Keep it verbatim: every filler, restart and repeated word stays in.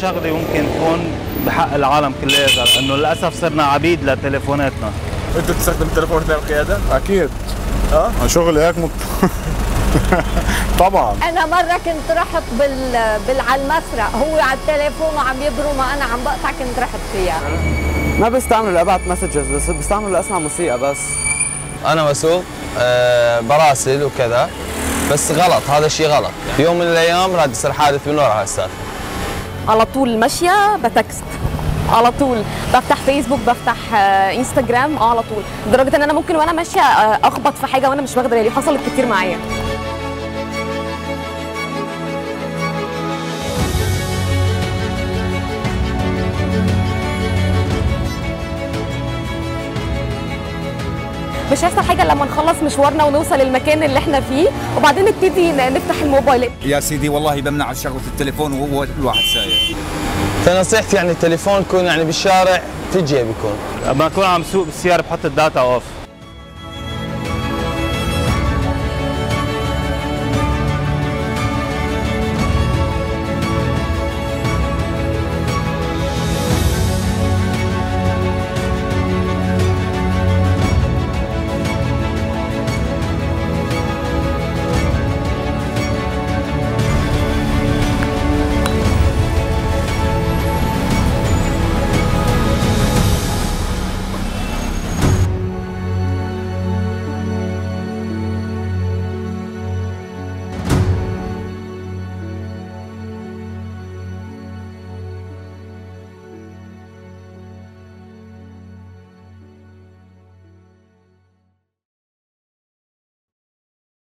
شغله ممكن تكون بحق العالم كلياتها، لانه للاسف صرنا عبيد لتليفوناتنا. انت بتستخدم تليفون للقياده؟ اكيد. اه؟ شغلي هيك مت... طبعا. انا مره كنت رحت بال بال على المسرح، هو على التليفون وعم يبرم وانا عم بقطع، كنت رحت فيها. ما بستعمل لابعت مسجز، بس بستعمل لاسمع موسيقى بس. انا بسوق أه براسل وكذا، بس غلط، هذا الشيء غلط. يوم من الايام راح يصير حادث من ورا هالسالفه. على طول ماشيه بتكست، على طول بفتح فيسبوك، بفتح انستغرام على طول، لدرجه ان انا ممكن وانا ماشيه اخبط في حاجه وانا مش واخده بالي. حصلت كتير معايا. مش هيحصل حاجه لما نخلص مشوارنا ونوصل المكان اللي احنا فيه، وبعدين نبتدي نفتح الموبايل. يا سيدي والله بمنع شغله التليفون وهو الواحد سايق. فنصيحتي يعني التليفون يكون يعني بالشارع في جيبي، يكون لما اكون عم سوق بالسياره بحط الداتا اوف.